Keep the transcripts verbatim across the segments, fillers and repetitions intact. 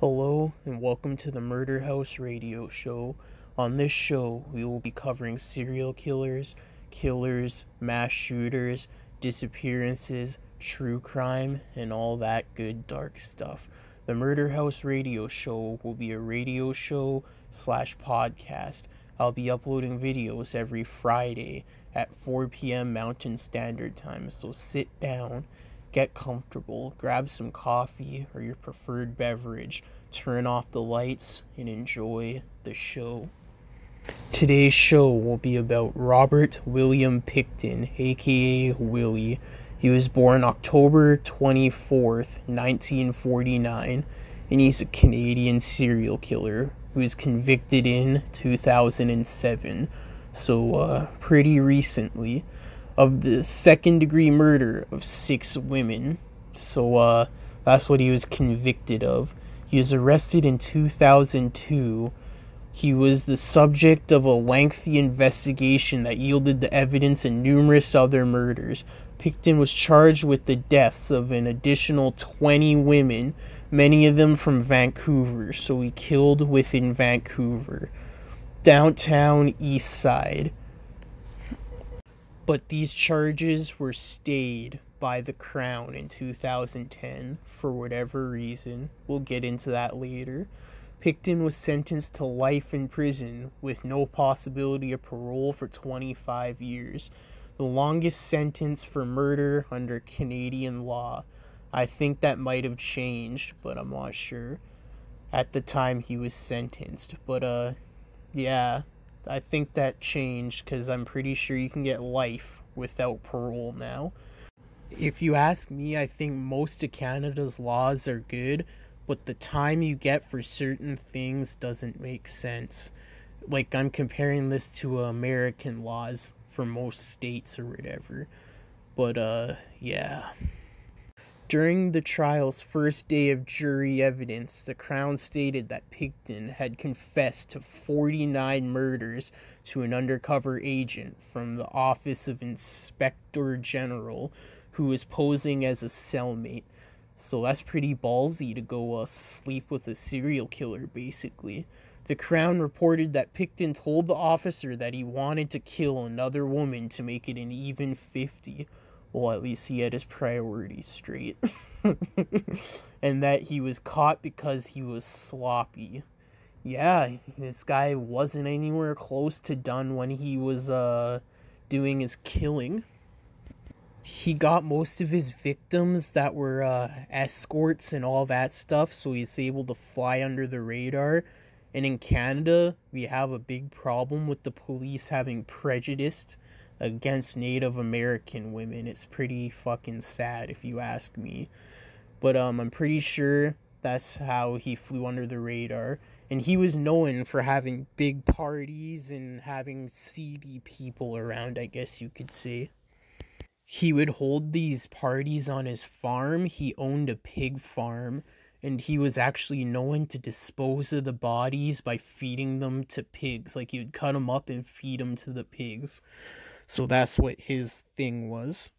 Hello and welcome to the Murder House Radio Show. On this show, we will be covering serial killers, killers, mass shooters, disappearances, true crime, and all that good dark stuff. The Murder House Radio Show will be a radio show slash podcast. I'll be uploading videos every Friday at four p m Mountain Standard Time, so sit down, get comfortable, grab some coffee or your preferred beverage, turn off the lights, and enjoy the show. Today's show will be about Robert William Pickton, aka Willie. He was born October twenty-fourth, nineteen forty-nine, and he's a Canadian serial killer who was convicted in two thousand seven, so uh, pretty recently, of the second-degree murder of six women. So, uh, that's what he was convicted of. He was arrested in two thousand two. He was the subject of a lengthy investigation that yielded the evidence in numerous other murders. Pickton was charged with the deaths of an additional twenty women, many of them from Vancouver, so he killed within Vancouver. Downtown East Side. But these charges were stayed by the Crown in two thousand ten for whatever reason. We'll get into that later. Pickton was sentenced to life in prison with no possibility of parole for twenty-five years. The longest sentence for murder under Canadian law. I think that might have changed, but I'm not sure at the time he was sentenced. But, uh, yeah. I think that changed because I'm pretty sure you can get life without parole now. If you ask me, I think most of Canada's laws are good, but the time you get for certain things doesn't make sense. Like, I'm comparing this to American laws for most states or whatever. But, uh, yeah. During the trial's first day of jury evidence, the Crown stated that Pickton had confessed to forty-nine murders to an undercover agent from the Office of Inspector General who was posing as a cellmate. So that's pretty ballsy to go uh, sleep with a serial killer, basically. The Crown reported that Pickton told the officer that he wanted to kill another woman to make it an even fifty. Well, at least he had his priorities straight. And that he was caught because he was sloppy. Yeah, this guy wasn't anywhere close to done when he was uh, doing his killing. He got most of his victims that were uh, escorts and all that stuff, so he's able to fly under the radar. And in Canada, we have a big problem with the police having prejudice against Native American women. It's pretty fucking sad if you ask me. But um, I'm pretty sure that's how he flew under the radar. And he was known for having big parties and having seedy people around, I guess you could say. He would hold these parties on his farm. He owned a pig farm. And he was actually known to dispose of the bodies by feeding them to pigs. Like, he would cut them up and feed them to the pigs. So that's what his thing was.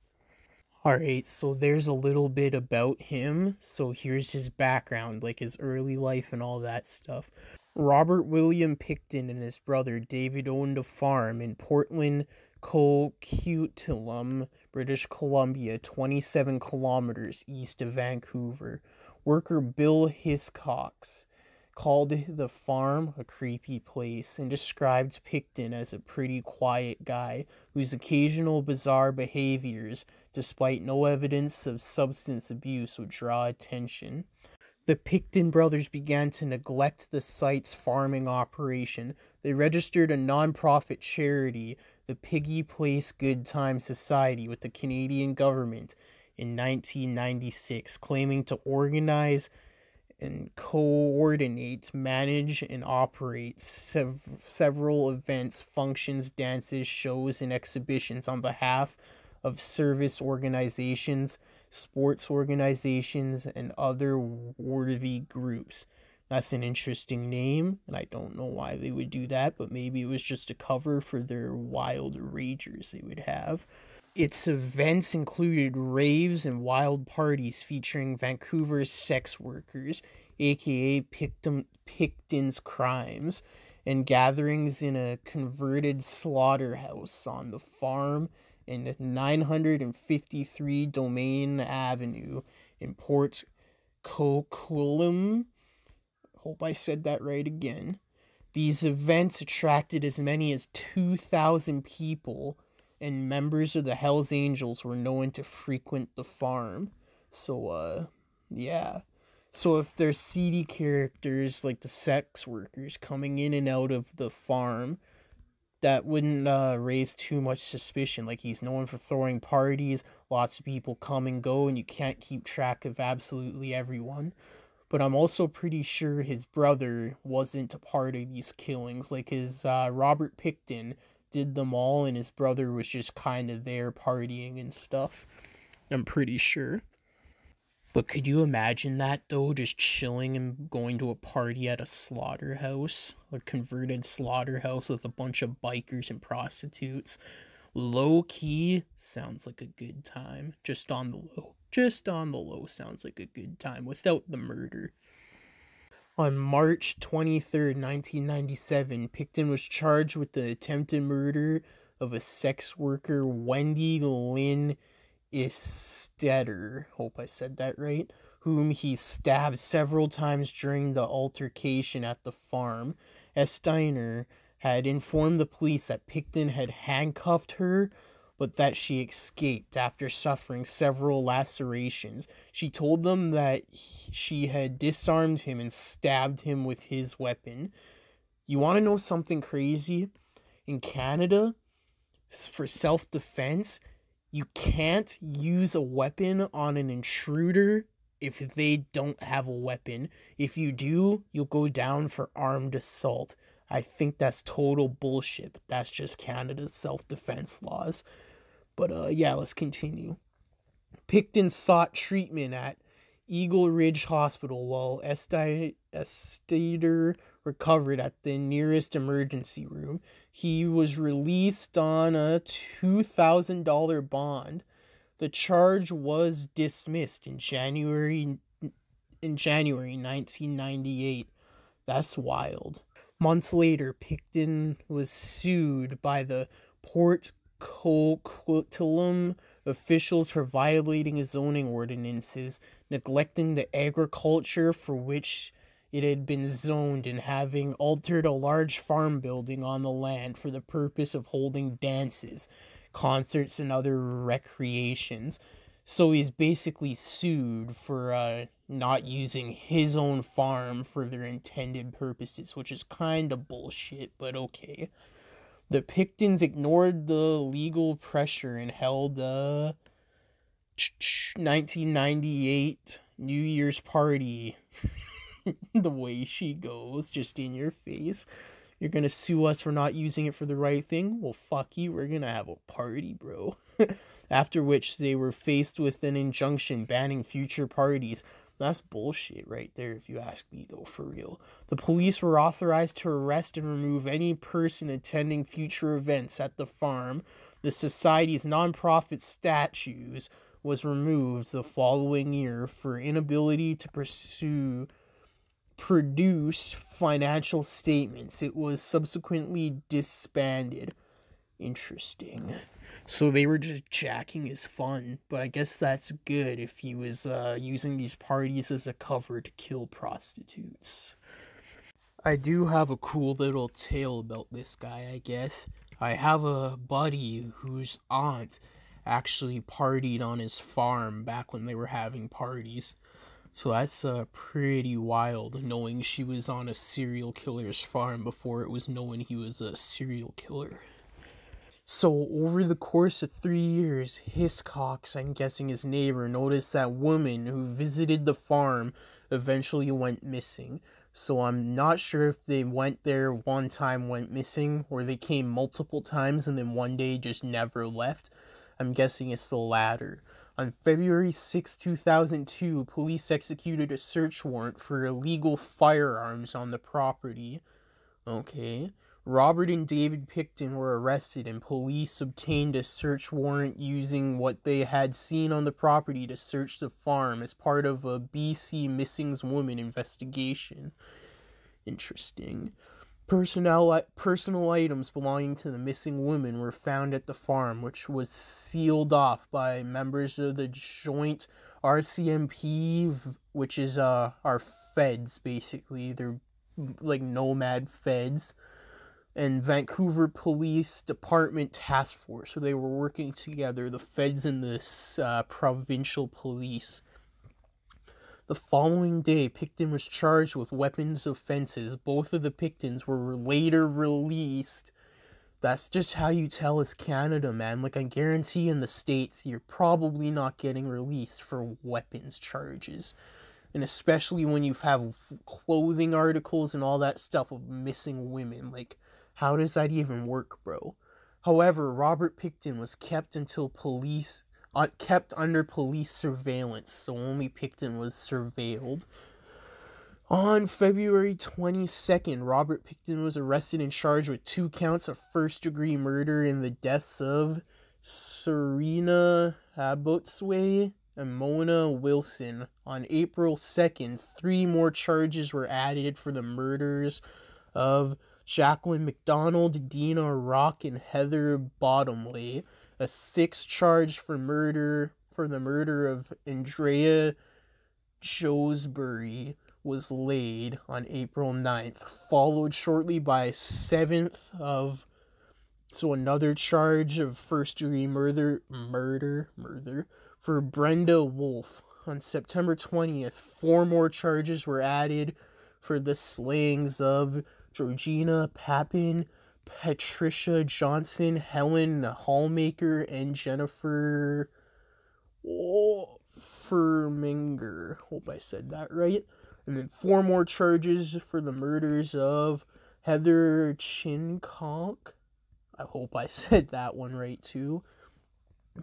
Alright, so there's a little bit about him. So here's his background, like his early life and all that stuff. Robert William Pickton and his brother David owned a farm in Port Coquitlam, British Columbia, twenty-seven kilometers east of Vancouver. Worker Bill Hiscox called the farm a creepy place and described Pickton as a pretty quiet guy whose occasional bizarre behaviors, despite no evidence of substance abuse, would draw attention. The Pickton brothers began to neglect the site's farming operation. They registered a non-profit charity, the Piggy Place Good Time Society, with the Canadian government in nineteen ninety-six, claiming to organize and coordinate, manage, and operate sev several events, functions, dances, shows, and exhibitions on behalf of service organizations, sports organizations, and other worthy groups. That's an interesting name, and I don't know why they would do that, but maybe it was just a cover for their wild ragers they would have. Its events included raves and wild parties featuring Vancouver's sex workers, aka Pickton, Pickton's Crimes, and gatherings in a converted slaughterhouse on the farm in nine hundred fifty-three Domain Avenue in Port Coquitlam. Hope I said that right again. These events attracted as many as two thousand people, and members of the Hell's Angels were known to frequent the farm. So, uh, yeah. So if there's seedy characters like the sex workers coming in and out of the farm, that wouldn't uh, raise too much suspicion. Like, he's known for throwing parties, lots of people come and go, and you can't keep track of absolutely everyone. But I'm also pretty sure his brother wasn't a part of these killings. Like, his uh, Robert Pickton did them all, and his brother was just kind of there partying and stuff, I'm pretty sure. But could you imagine that, though? Just chilling and going to a party at a slaughterhouse? A converted slaughterhouse with a bunch of bikers and prostitutes. Low-key sounds like a good time. Just on the low. Just on the low sounds like a good time. Without the murder. On March twenty-third, nineteen ninety-seven, Pickton was charged with the attempted murder of a sex worker, Wendy Lynn Eistetter, hope I said that right, whom he stabbed several times during the altercation at the farm. Eistetter had informed the police that Pickton had handcuffed her, but that she escaped after suffering several lacerations. She told them that he, she had disarmed him and stabbed him with his weapon. You want to know something crazy? In Canada, for self-defense, you can't use a weapon on an intruder if they don't have a weapon. If you do, you'll go down for armed assault. I think that's total bullshit, but that's just Canada's self-defense laws. But uh, yeah, let's continue. Pickton sought treatment at Eagle Ridge Hospital while Eistetter recovered at the nearest emergency room. He was released on a two thousand dollar bond. The charge was dismissed in January in January nineteen ninety-eight. That's wild. Months later, Pickton was sued by the Port Coquitlam officials for violating zoning ordinances, neglecting the agriculture for which it had been zoned, and having altered a large farm building on the land for the purpose of holding dances, concerts, and other recreations. So he's basically sued for uh, not using his own farm for their intended purposes, which is kind of bullshit, but okay. The Picktons ignored the legal pressure and held a nineteen ninety-eight New Year's party. The way she goes, just in your face. You're gonna sue us for not using it for the right thing? Well, fuck you, we're gonna have a party, bro. After which they were faced with an injunction banning future parties. That's bullshit right there, if you ask me, though, for real. The police were authorized to arrest and remove any person attending future events at the farm. The society's nonprofit statues was removed the following year for inability to pursue... produce financial statements. It was subsequently disbanded. Interesting. So they were just jacking his fun, but I guess that's good if he was uh, using these parties as a cover to kill prostitutes. I do have a cool little tale about this guy, I guess. I have a buddy whose aunt actually partied on his farm back when they were having parties. So that's uh, pretty wild, knowing she was on a serial killer's farm before it was known he was a serial killer. So over the course of three years, Hiscox, I'm guessing his neighbor, noticed that woman who visited the farm eventually went missing. So I'm not sure if they went there one time, went missing, or they came multiple times and then one day just never left. I'm guessing it's the latter. On February sixth, two thousand two, police executed a search warrant for illegal firearms on the property. Okay. Robert and David Pickton were arrested, and police obtained a search warrant using what they had seen on the property to search the farm as part of a B C Missing Woman investigation. Interesting. Personnel, personal items belonging to the missing women were found at the farm, which was sealed off by members of the joint R C M P, which is uh, our feds, basically. They're like nomad feds. And Vancouver Police Department Task Force. So they were working together, the feds and the uh, provincial police. The following day, Pickton was charged with weapons offenses. Both of the Picktons were later released. That's just how you tell it's Canada, man. Like, I guarantee in the States, you're probably not getting released for weapons charges. And especially when you have clothing articles and all that stuff of missing women. Like, how does that even work, bro? However, Robert Pickton was kept until police uh, kept under police surveillance, so only Pickton was surveilled. On February twenty-second, Robert Pickton was arrested and charged with two counts of first-degree murder in the deaths of Serena Abotsway and Mona Wilson. On April second, three more charges were added for the murders of Jacqueline McDonald, Dina Rock, and Heather Bottomley. A sixth charge for murder for the murder of Andrea Josbury was laid on April ninth, followed shortly by seventh of so another charge of first degree murder murder murder for Brenda Wolf. On September twentieth, four more charges were added for the slayings of Georgina Pappin, Patricia Johnson, Helen Hallmaker, and Jennifer oh, Firminger. Hope I said that right. And then four more charges for the murders of Heather Chincock. I hope I said that one right too.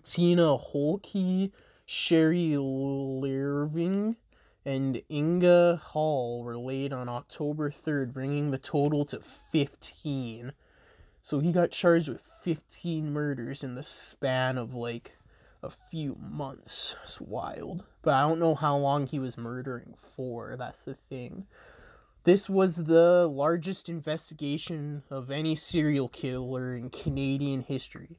Tina Holke, Sherry Lerving, and Inga Hall were laid on October third, bringing the total to fifteen. So he got charged with fifteen murders in the span of, like, a few months. It's wild. But I don't know how long he was murdering for. That's the thing. This was the largest investigation of any serial killer in Canadian history.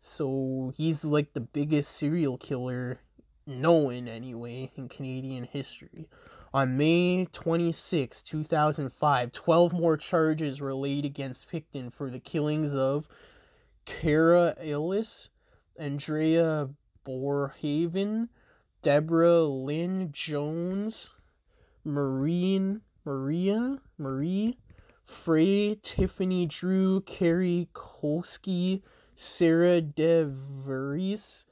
So he's, like, the biggest serial killer known anyway in Canadian history. On May twenty-sixth, two thousand five, twelve more charges were laid against Pickton for the killings of Kara Ellis, Andrea Borhaven, Deborah Lynn Jones, Maureen, Maria, Marie, Frey, Tiffany Drew, Carrie Kolsky, Sarah DeVries,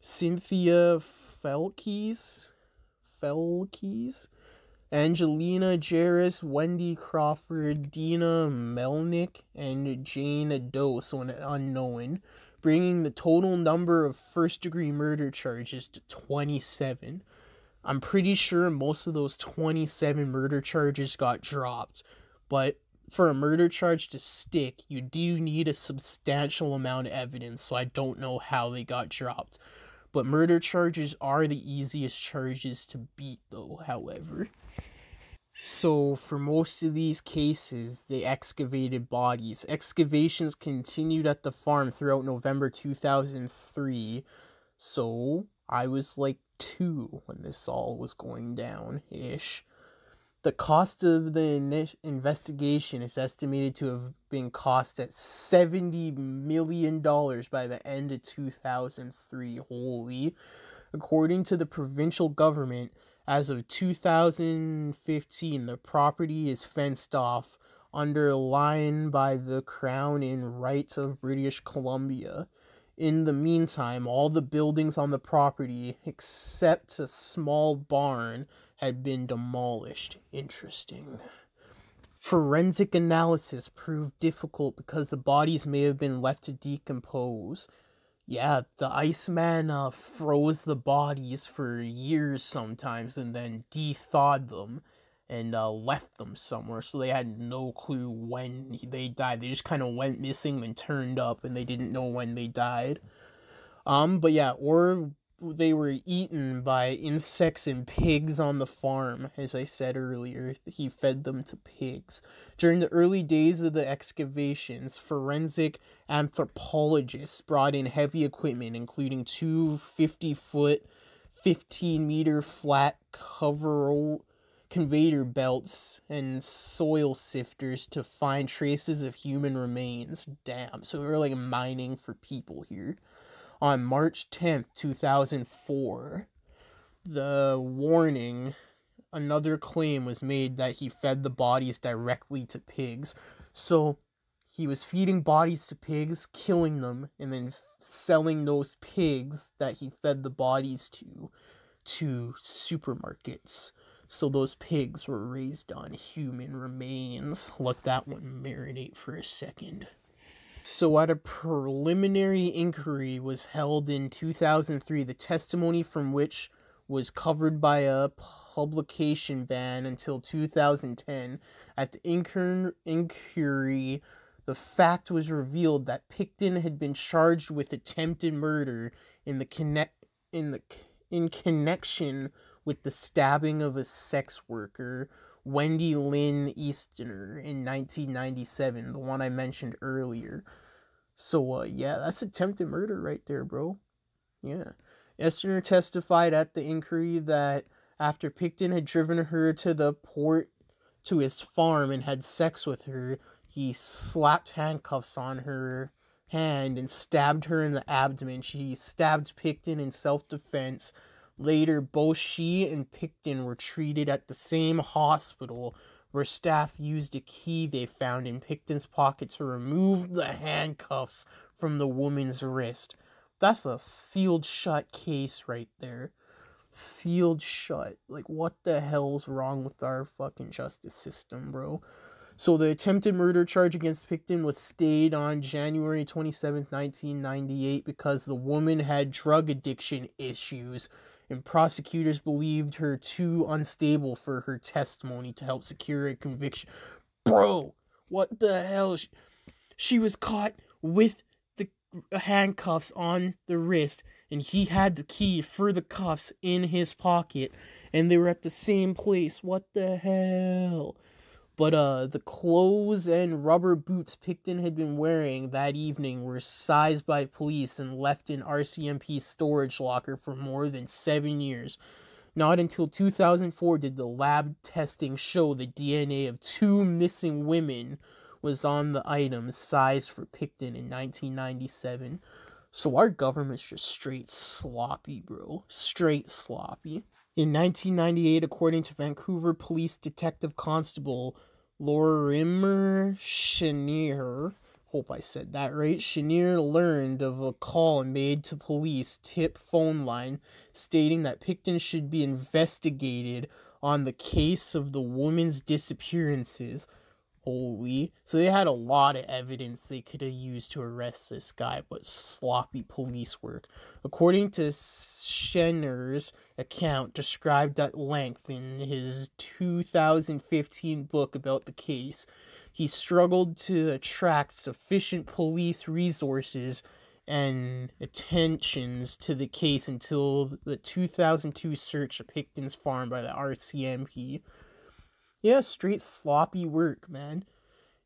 Cynthia Felkes, Felkes, Angelina Jarris, Wendy Crawford, Dina Melnick, and Jane Doe, so an unknown, bringing the total number of first-degree murder charges to twenty-seven. I'm pretty sure most of those twenty-seven murder charges got dropped, but for a murder charge to stick, you do need a substantial amount of evidence, so I don't know how they got dropped. But murder charges are the easiest charges to beat, though, however. So, for most of these cases, they excavated bodies. Excavations continued at the farm throughout November two thousand three. So, I was like two when this all was going down-ish. The cost of the investigation is estimated to have been cost at seventy million dollars by the end of two thousand three. Holy. According to the provincial government, as of two thousand fifteen, the property is fenced off, underlined by the Crown and Rights of British Columbia. In the meantime, all the buildings on the property, except a small barn, had been demolished. Interesting. Forensic analysis proved difficult because the bodies may have been left to decompose. Yeah, the Iceman uh, froze the bodies for years sometimes and then de-thawed them. and uh, left them somewhere, so they had no clue when they died. They just kind of went missing and turned up, and they didn't know when they died. Um, but yeah, or they were eaten by insects and pigs on the farm. As I said earlier, he fed them to pigs. During the early days of the excavations, forensic anthropologists brought in heavy equipment, including two fifty-foot, fifteen-meter flat cover conveyor belts and soil sifters to find traces of human remains. Damn, so we were like mining for people here. On March tenth, two thousand four, the warning, another claim was made that he fed the bodies directly to pigs. So he was feeding bodies to pigs, killing them, and then selling those pigs that he fed the bodies to, to supermarkets. So those pigs were raised on human remains. Let that one marinate for a second. So at a preliminary inquiry was held in two thousand three, the testimony from which was covered by a publication ban until two thousand ten. At the inquiry, the fact was revealed that Pickton had been charged with attempted murder in the connect in the in connection with the stabbing of a sex worker, Wendy Lynn Eistetter, in nineteen ninety-seven, the one I mentioned earlier. So, uh, yeah, that's attempted murder right there, bro. Yeah. Eistetter testified at the inquiry that after Pickton had driven her to the port, to his farm, and had sex with her, he slapped handcuffs on her hand and stabbed her in the abdomen. She stabbed Pickton in self-defense. Later, both she and Pickton were treated at the same hospital, where staff used a key they found in Pickton's pocket to remove the handcuffs from the woman's wrist. That's a sealed shut case right there. Sealed shut. Like, what the hell's wrong with our fucking justice system, bro? So the attempted murder charge against Pickton was stayed on January twenty-seventh, nineteen ninety-eight, because the woman had drug addiction issues, and prosecutors believed her too unstable for her testimony to help secure a conviction. Bro, what the hell? She, she was caught with the handcuffs on the wrist, and he had the key for the cuffs in his pocket, and they were at the same place. What the hell? But uh, the clothes and rubber boots Pickton had been wearing that evening were seized by police and left in R C M P storage locker for more than seven years. Not until two thousand four did the lab testing show the D N A of two missing women was on the items seized for Pickton in nineteen ninety-seven. So our government's just straight sloppy, bro. Straight sloppy. In nineteen ninety-eight, according to Vancouver Police Detective Constable Lorimer Shenher, hope I said that right, Shenher learned of a call made to police tip phone line stating that Pickton should be investigated on the case of the woman's disappearances. Holy. So they had a lot of evidence they could have used to arrest this guy, but sloppy police work. According to Shenher's account, described at length in his two thousand fifteen book about the case, he struggled to attract sufficient police resources and attentions to the case until the two thousand two search of Pickton's farm by the R C M P. Yeah, straight sloppy work, man.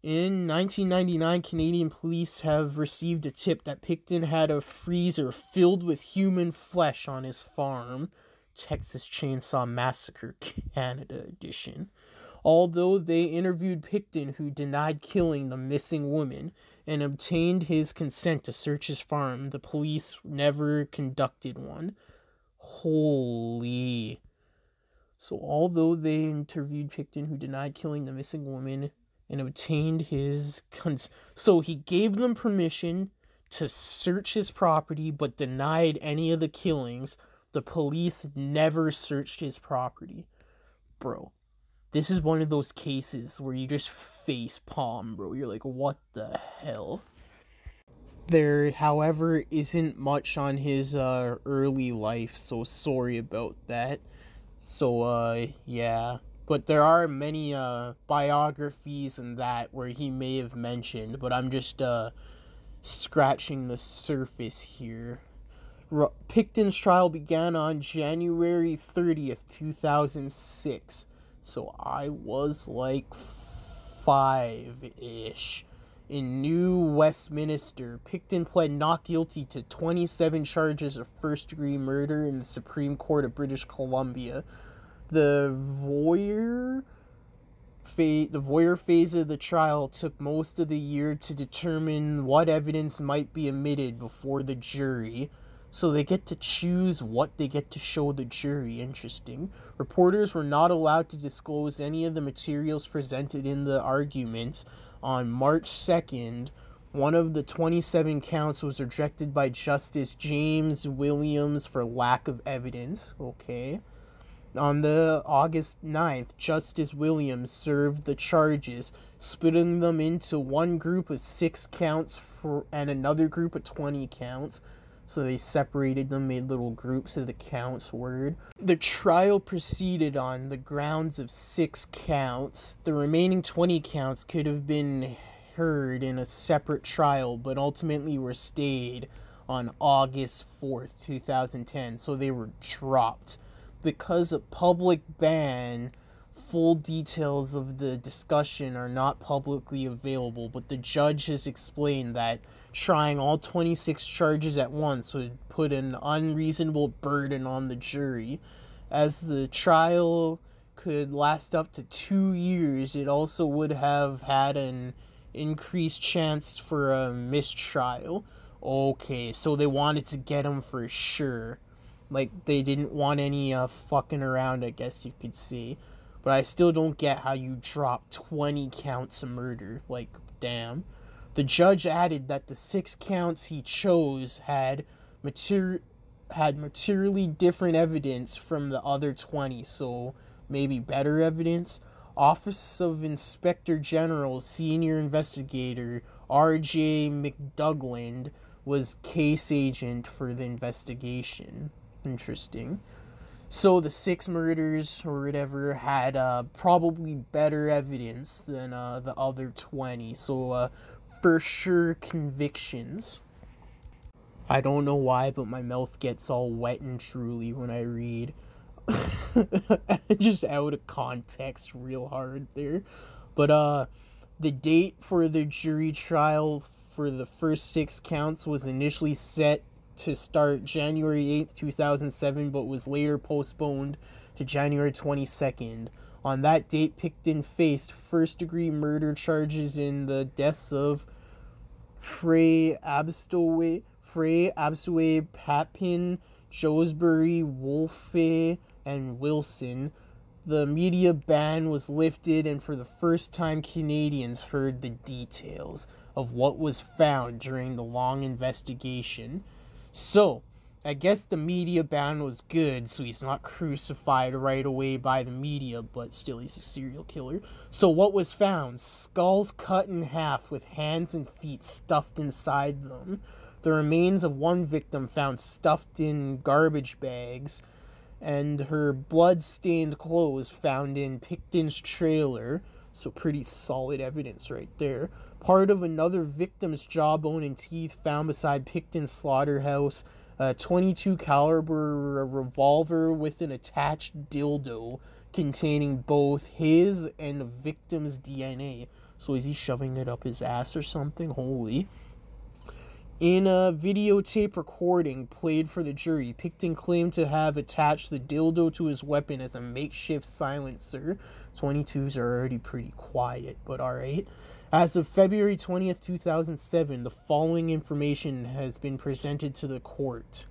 In nineteen ninety-nine, Canadian police have received a tip that Pickton had a freezer filled with human flesh on his farm, Texas Chainsaw Massacre Canada edition. Although they interviewed Pickton, who denied killing the missing woman, and obtained his consent to search his farm, the police never conducted one. Holy... So although they interviewed Pickton, who denied killing the missing woman, and obtained his cons- So he gave them permission to search his property, but denied any of the killings. The police never searched his property. Bro, this is one of those cases where you just face palm, bro. You're like, what the hell? There, however, isn't much on his uh, early life, so sorry about that. So, uh, yeah, But there are many uh, biographies and that where he may have mentioned, but I'm just uh, scratching the surface here. R- Pickton's trial began on January thirtieth, two thousand six. So I was like five-ish. In New Westminster, Pickton pled not guilty to twenty-seven charges of first-degree murder in the Supreme Court of British Columbia. The voyeur, fa- the voyeur phase of the trial took most of the year to determine what evidence might be admitted before the jury. So they get to choose what they get to show the jury. Interesting. Reporters were not allowed to disclose any of the materials presented in the arguments. On March second, one of the twenty-seven counts was rejected by Justice James Williams for lack of evidence. Okay. On the August ninth, Justice Williams served the charges, splitting them into one group of six counts for, and another group of twenty counts. So they separated them, made little groups of the counts word. The trial proceeded on the grounds of six counts. The remaining twenty counts could have been heard in a separate trial, but ultimately were stayed on August fourth, two thousand ten. So they were dropped. Because of public ban, full details of the discussion are not publicly available, but the judge has explained that trying all twenty-six charges at once would put an unreasonable burden on the jury. As the trial could last up to two years, it also would have had an increased chance for a mistrial. Okay, so they wanted to get him for sure. Like, they didn't want any uh, fucking around, I guess you could see. But I still don't get how you drop twenty counts of murder. Like, damn. The judge added that the six counts he chose had materi- had materially different evidence from the other twenty, so maybe better evidence. Office of Inspector General Senior Investigator R J McDougland was case agent for the investigation. Interesting. So the six murders or whatever had uh, probably better evidence than uh, the other twenty, so uh, for sure convictions. I don't know why, but my mouth gets all wet and truly when I read. Just out of context real hard there. But uh, the date for the jury trial for the first six counts was initially set to start January eighth, two thousand seven, but was later postponed to January twenty-second. On that date, Pickton faced first-degree murder charges in the deaths of Frey Abstoway, Frey Abstoway, Pappin, Josbury, Wolfe, and Wilson. The media ban was lifted, and for the first time, Canadians heard the details of what was found during the long investigation. So, I guess the media ban was good, so he's not crucified right away by the media, but still he's a serial killer. So what was found? Skulls cut in half with hands and feet stuffed inside them. The remains of one victim found stuffed in garbage bags, and her blood-stained clothes found in Pickton's trailer. So pretty solid evidence right there. Part of another victim's jawbone and teeth found beside Pickton's slaughterhouse. A twenty-two caliber revolver with an attached dildo containing both his and the victim's D N A. So is he shoving it up his ass or something? Holy. In a videotape recording played for the jury, Pickton claimed to have attached the dildo to his weapon as a makeshift silencer. twenty-twos are already pretty quiet, but alright. As of February twentieth, two thousand seven, the following information has been presented to the court.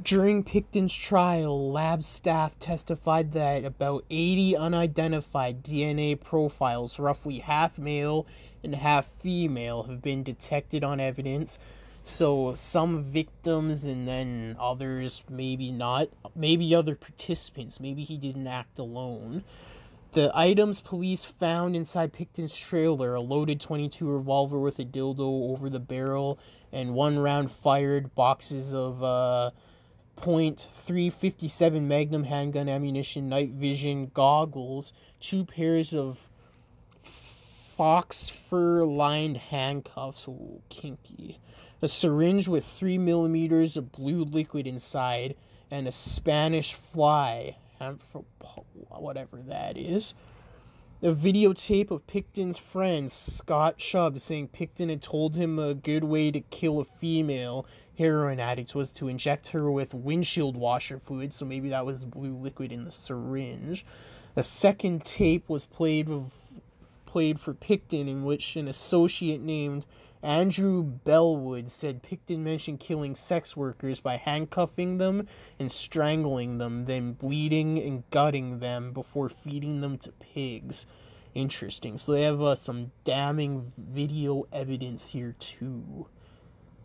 During Pickton's trial, lab staff testified that about eighty unidentified D N A profiles, roughly half male and half female, have been detected on evidence. So some victims and then others maybe not, maybe other participants, maybe he didn't act alone. The items police found inside Pickton's trailer, a loaded twenty-two revolver with a dildo over the barrel and one round fired, boxes of uh, point three fifty-seven Magnum handgun ammunition, night vision goggles, two pairs of fox fur-lined handcuffs, ooh, kinky, a syringe with three millimeters of blue liquid inside, and a Spanish fly, whatever that is. A videotape of Pickton's friend, Scott Chubb, saying Pickton had told him a good way to kill a female heroin addict was to inject her with windshield washer fluid, so maybe that was blue liquid in the syringe. A second tape was played with, played for Pickton, in which an associate named Andrew Bellwood said Pickton mentioned killing sex workers by handcuffing them and strangling them, then bleeding and gutting them before feeding them to pigs. Interesting. So they have uh, some damning video evidence here too.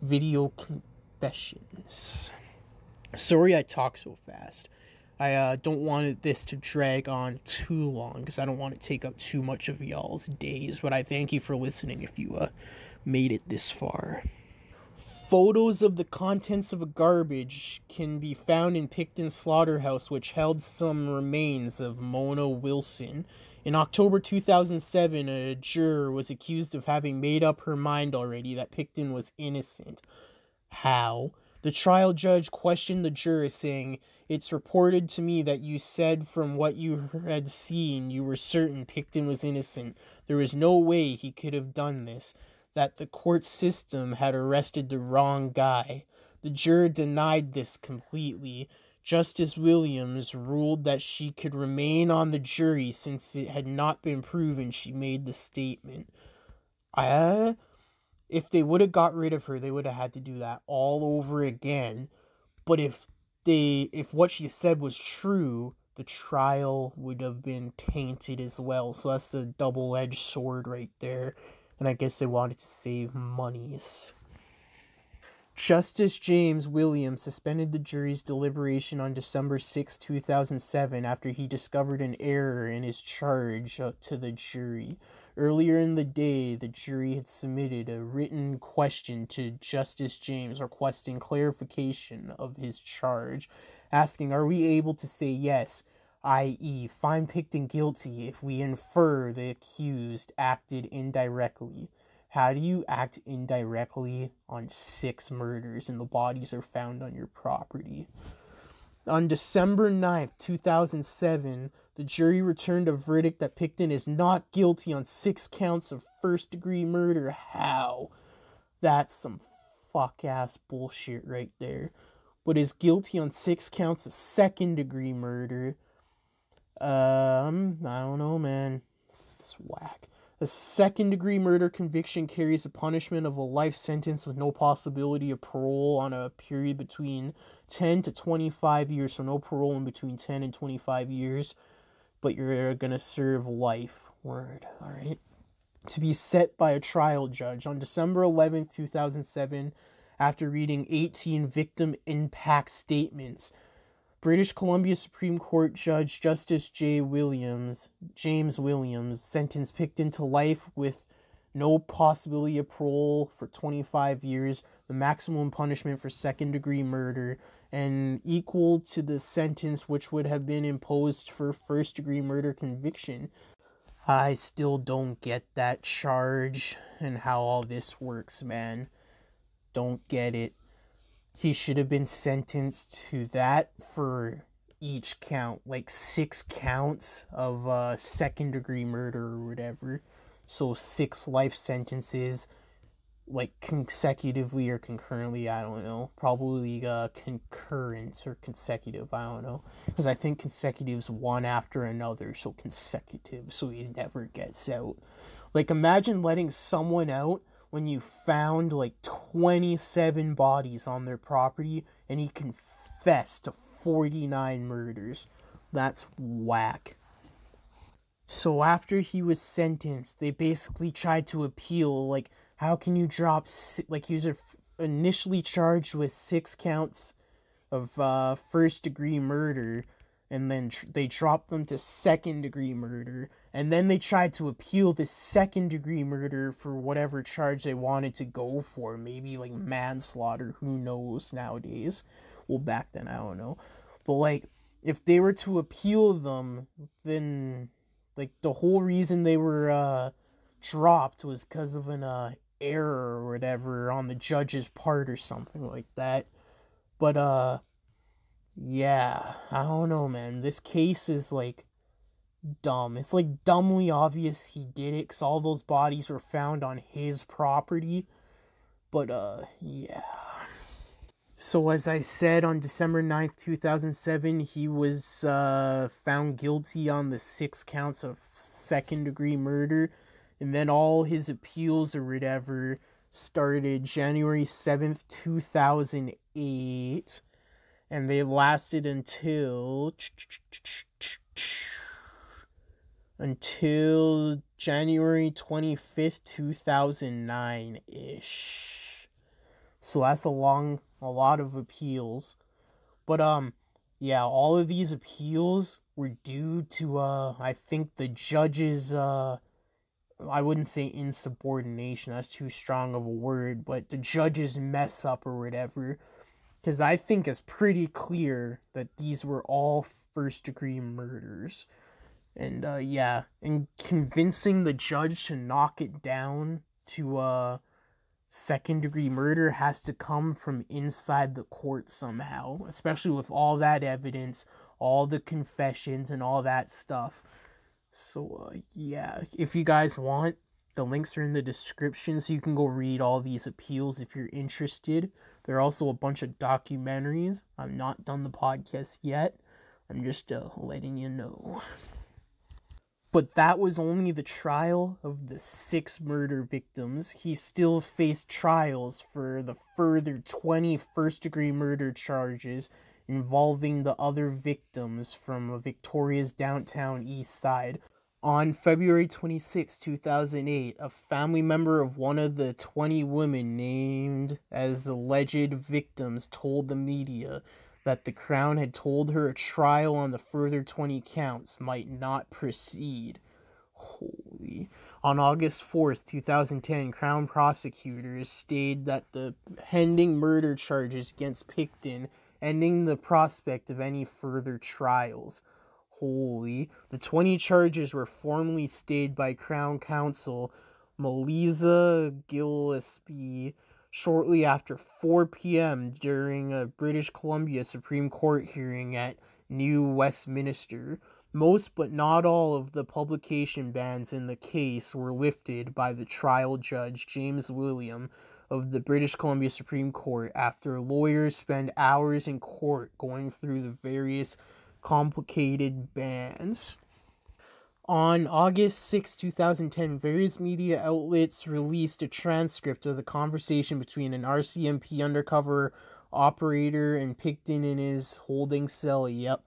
Video confessions. Sorry I talk so fast. I uh, don't want this to drag on too long because I don't want to take up too much of y'all's days, but I thank you for listening if you... Uh, made it this far. Photos of the contents of a garbage can be found in Pickton's slaughterhouse, which held some remains of Mona Wilson. In October two thousand seven, a juror was accused of having made up her mind already that Pickton was innocent. How? The trial judge questioned the juror, saying, "It's reported to me that you said from what you had seen you were certain Pickton was innocent. There was no way he could have done this. That the court system had arrested the wrong guy." The juror denied this completely. Justice Williams ruled that she could remain on the jury since it had not been proven she made the statement. Uh, if they would have got rid of her, they would have had to do that all over again. But if they, if what she said was true, the trial would have been tainted as well. So that's a double-edged sword right there. And I guess they wanted to save monies. Justice James Williams suspended the jury's deliberation on December sixth, two thousand seven, after he discovered an error in his charge to the jury. Earlier in the day, the jury had submitted a written question to Justice James requesting clarification of his charge, asking, "Are we able to say yes? that is find Pickton guilty if we infer the accused acted indirectly." How do you act indirectly on six murders and the bodies are found on your property? On December ninth, two thousand seven, the jury returned a verdict that Pickton is not guilty on six counts of first-degree murder. How? That's some fuck-ass bullshit right there. But is guilty on six counts of second-degree murder. Um, I don't know, man. It's whack. A second-degree murder conviction carries a punishment of a life sentence with no possibility of parole on a period between ten to twenty-five years. So no parole in between ten and twenty-five years. But you're gonna serve life. Word. Alright. To be set by a trial judge. On December eleventh, two thousand seven, after reading eighteen victim impact statements, British Columbia Supreme Court Judge Justice J. Williams, James Williams, sentenced Pickton to life with no possibility of parole for twenty-five years, the maximum punishment for second-degree murder, and equal to the sentence which would have been imposed for first-degree murder conviction. I still don't get that charge and how all this works, man. Don't get it. He should have been sentenced to that for each count, like six counts of uh, second-degree murder or whatever. So six life sentences, like consecutively or concurrently, I don't know. Probably uh, concurrent or consecutive, I don't know. Because I think consecutive's one after another, so consecutive, so he never gets out. Like, imagine letting someone out when you found like twenty-seven bodies on their property and he confessed to forty-nine murders. That's whack. So after he was sentenced, they basically tried to appeal, like, how can you drop, si like he was initially charged with six counts of uh, first degree murder, and then tr they dropped them to second degree murder. And then they tried to appeal the second-degree murder for whatever charge they wanted to go for. Maybe, like, manslaughter. Who knows nowadays? people back then, I don't know. But, like, if they were to appeal them, then, like, the whole reason they were uh, dropped was because of an uh, error or whatever on the judge's part or something like that. But, uh, yeah, I don't know, man. This case is, like, dumb. It's, like, dumbly obvious he did it because all those bodies were found on his property. But, uh, yeah. So, as I said, on December ninth, two thousand seven, he was uh, found guilty on the six counts of second-degree murder. And then all his appeals or whatever started January seventh, two thousand eight. And they lasted until... Until January twenty-fifth, two thousand nine-ish. So, that's a long... a lot of appeals. But, um, yeah, all of these appeals were due to, uh, I think the judge's, uh, I wouldn't say insubordination, that's too strong of a word, but the judge's mess up or whatever. Because I think it's pretty clear that these were all first-degree murders. And, uh, yeah, and convincing the judge to knock it down to, uh, second-degree murder has to come from inside the court somehow, especially with all that evidence, all the confessions, and all that stuff. So, uh, yeah, if you guys want, the links are in the description, so you can go read all these appeals if you're interested. There are also a bunch of documentaries. I've not done the podcast yet. I'm just uh, letting you know. But that was only the trial of the six murder victims. He still faced trials for the further twenty first-degree murder charges involving the other victims from Victoria's Downtown East Side. On February twenty-sixth, two thousand eight, a family member of one of the twenty women named as alleged victims told the media that the Crown had told her a trial on the further twenty counts might not proceed. Holy. On August fourth, two thousand ten, Crown prosecutors stated that the pending murder charges against Pickton ending the prospect of any further trials. Holy. The twenty charges were formally stayed by Crown Counsel Melissa Gillespie shortly after four p m during a British Columbia Supreme Court hearing at New Westminster. Most but not all of the publication bans in the case were lifted by the trial judge James Williams of the British Columbia Supreme Court after lawyers spend hours in court going through the various complicated bans. On August sixth, two thousand ten, various media outlets released a transcript of the conversation between an R C M P undercover operator and Pickton in his holding cell, yep.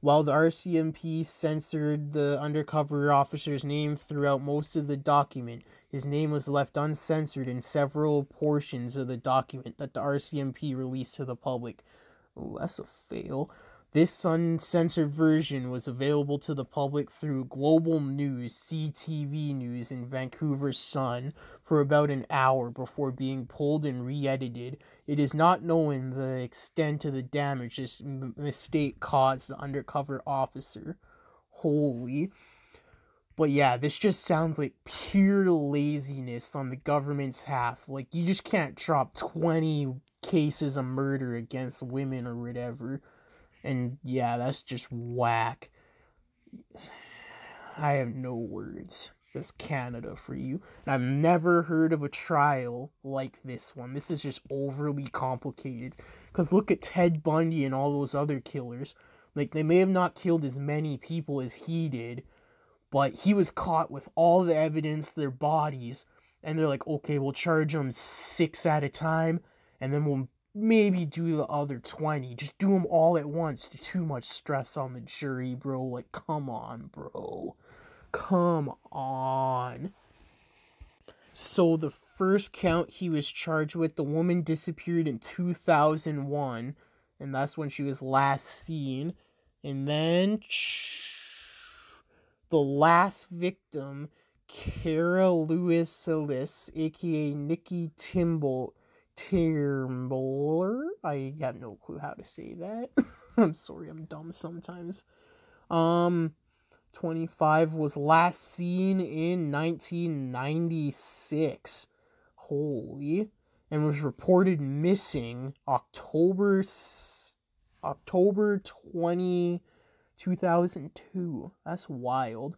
While the R C M P censored the undercover officer's name throughout most of the document, his name was left uncensored in several portions of the document that the R C M P released to the public. Oh, that's a fail. This uncensored version was available to the public through Global News, C T V News, and Vancouver Sun for about an hour before being pulled and re-edited. It is not known the extent of the damage this m- mistake caused the undercover officer. Holy. But yeah, this just sounds like pure laziness on the government's half. Like, you just can't drop twenty cases of murder against women or whatever. And yeah, that's just whack. I have no words. That's Canada for you. And I've never heard of a trial like this one. This is just overly complicated. Because look at Ted Bundy and all those other killers. Like, they may have not killed as many people as he did, but he was caught with all the evidence, their bodies, and they're like, okay, we'll charge them six at a time, and then we'll maybe do the other twenty. Just do them all at once. Too much stress on the jury, bro. Like, come on, bro. Come on. So, the first count he was charged with, the woman disappeared in two thousand one. And that's when she was last seen. And then, the last victim, Kara Ellis, aka Nikki Timble, Tiermbler. I have no clue how to say that. I'm sorry, I'm dumb sometimes. Um, twenty-five was last seen in nineteen ninety-six. Holy. And was reported missing October October twentieth, two thousand two. That's wild.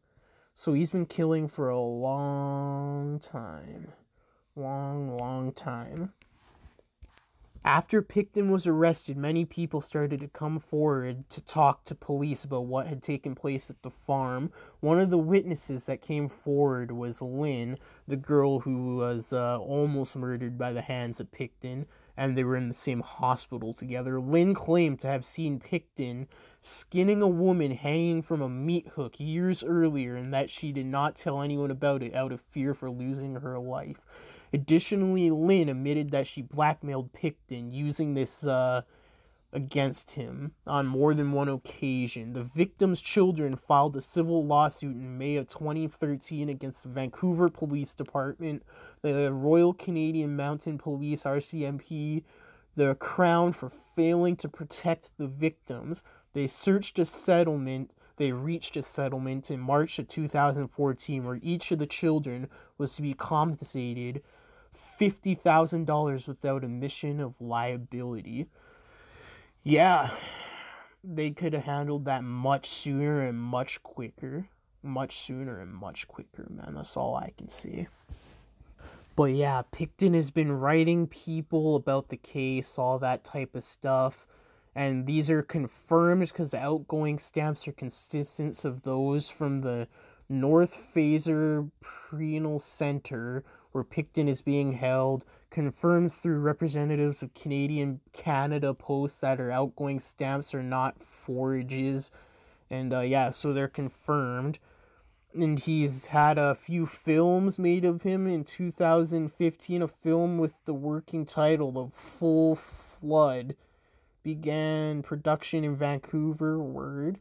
So he's been killing for a long time. Long, long time. After Pickton was arrested, many people started to come forward to talk to police about what had taken place at the farm. One of the witnesses that came forward was Lynn, the girl who was uh, almost murdered by the hands of Pickton, and they were in the same hospital together. Lynn claimed to have seen Pickton skinning a woman hanging from a meat hook years earlier, and that she did not tell anyone about it out of fear for losing her life. Additionally, Lynn admitted that she blackmailed Pickton, using this uh, against him on more than one occasion. The victim's children filed a civil lawsuit in May of twenty thirteen against the Vancouver Police Department, the Royal Canadian Mounted Police, R C M P, the Crown for failing to protect the victims. They searched a settlement. They reached a settlement in March of two thousand fourteen where each of the children was to be compensated fifty thousand dollars without admission of liability. Yeah, they could have handled that much sooner and much quicker. Much sooner and much quicker, man. That's all I can see. But yeah, Pickton has been writing people about the case, all that type of stuff. And these are confirmed because the outgoing stamps are consistent of those from the North Fraser Penal Centre, where Pickton is being held, confirmed through representatives of Canadian Canada Post that her outgoing stamps are not forages. And uh, yeah, so they're confirmed. And he's had a few films made of him. In two thousand fifteen, a film with the working title, The Full Flood, began production in Vancouver. Word.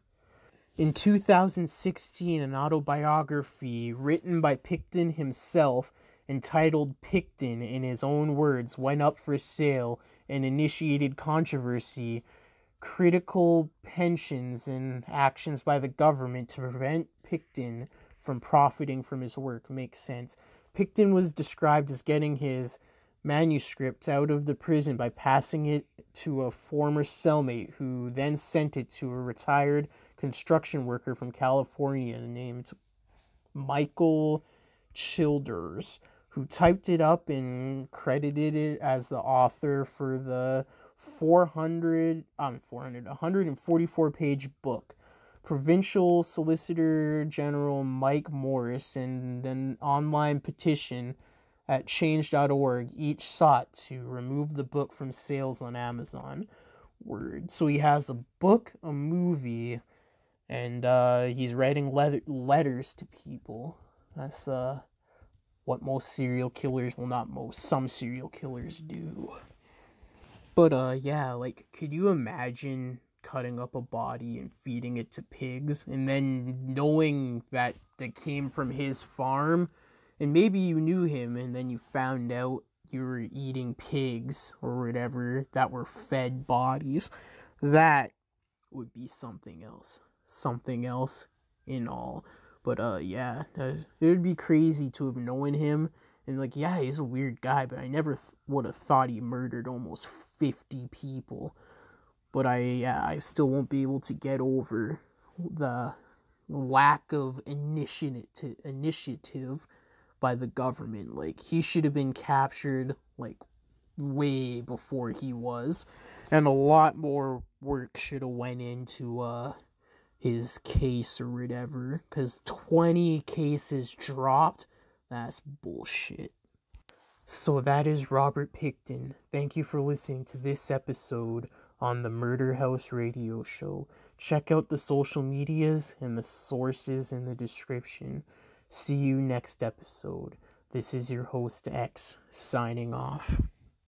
In two thousand sixteen, an autobiography written by Pickton himself entitled Pickton in His Own Words went up for sale and initiated controversy, critical pensions, and actions by the government to prevent Pickton from profiting from his work. Makes sense. Pickton was described as getting his manuscript out of the prison by passing it to a former cellmate, who then sent it to a retired construction worker from California named Michael Childers, who typed it up and credited it as the author for the four hundred, um, four hundred, one forty-four page book. Provincial Solicitor General Mike Morris and an online petition at change dot org each sought to remove the book from sales on Amazon. Word. So he has a book, a movie, and uh, he's writing le letters to people. That's uh, what most serial killers, well, not most, some serial killers do. But uh, yeah, like, could you imagine cutting up a body and feeding it to pigs, and then knowing that they came from his farm? And maybe you knew him, and then you found out you were eating pigs or whatever that were fed bodies. That would be something else. Something else in all. But, uh, yeah. It would be crazy to have known him. And, like, yeah, he's a weird guy, but I never th would have thought he murdered almost fifty people. But I, yeah, I still won't be able to get over the lack of initiati initiative by the government. Like, he should have been captured, like, way before he was, and a lot more work should have went into uh his case or whatever, because twenty cases dropped. That's bullshit. So that is Robert Pickton. Thank you for listening to this episode on the Murder House Radio Show. Check out the social medias and the sources in the description. See you next episode. This is your host X, signing off.